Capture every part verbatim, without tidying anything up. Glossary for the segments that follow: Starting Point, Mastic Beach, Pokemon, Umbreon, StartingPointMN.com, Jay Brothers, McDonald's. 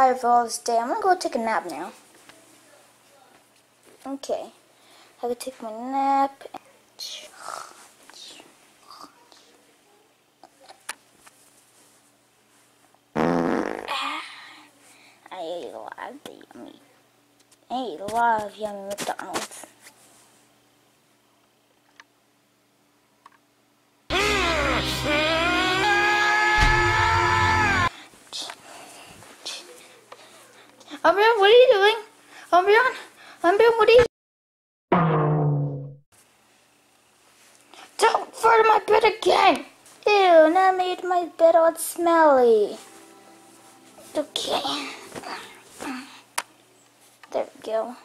tired of all this day. I'm gonna go take a nap now. Okay, I can take my nap. I ate a lot of yummy. I ate a lot of yummy McDonald's. Umbreon, what are you doing? Umbreon, Umbreon, what are you doing? Don't fart in my bed again! Ew, now I made my bed all smelly. Okay. There we go.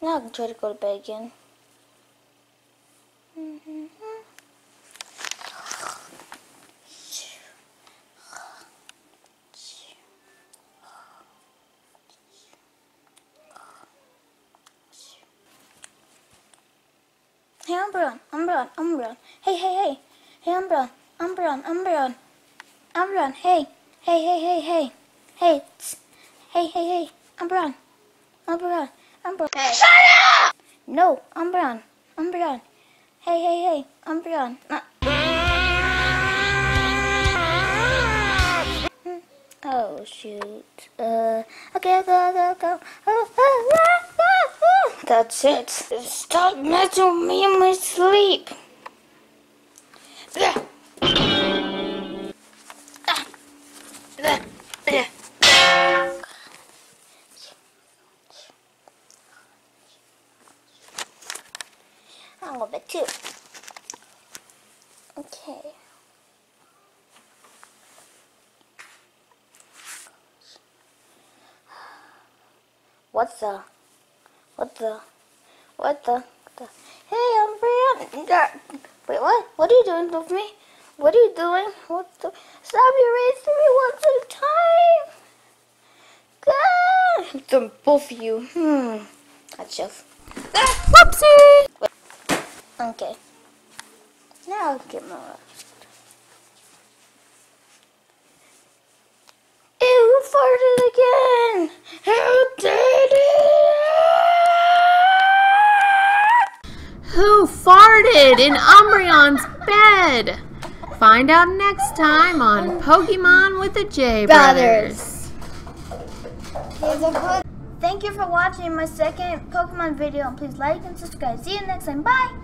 Now I can try to go to bed again. Mm-hmm. Hey Umbreon, Umbreon, Umbreon. Hey, hey, hey. Hey Umbreon, Umbreon, Umbreon. Umbreon, hey. Hey, hey, hey, hey. Hey, tss. Hey, hey, hey. Umbreon. Umbreon, Umbreon. Hey. Shut up! No, Umbreon, Umbreon. Hey, hey, hey. Umbreon. Uh. Oh, shoot. Uh, okay, go, go, go. Oh, oh, oh. That's it. Stop messing with me in my sleep. I'm a bit too. Okay. What's the? What the? What the? the hey, Umbreon! Wait, what? What are you doing with me? What are you doing? What the? Stop erasing me once at a time! God! Them both of you. Hmm. That's just. Ah, whoopsie! Wait. Okay. Now I'll get my rest. Ew, you farted again! How dare you! Who farted in Umbreon's bed? Find out next time on Pokemon with the Jay Brothers. Thank you for watching my second Pokemon video. Please like and subscribe. See you next time. Bye!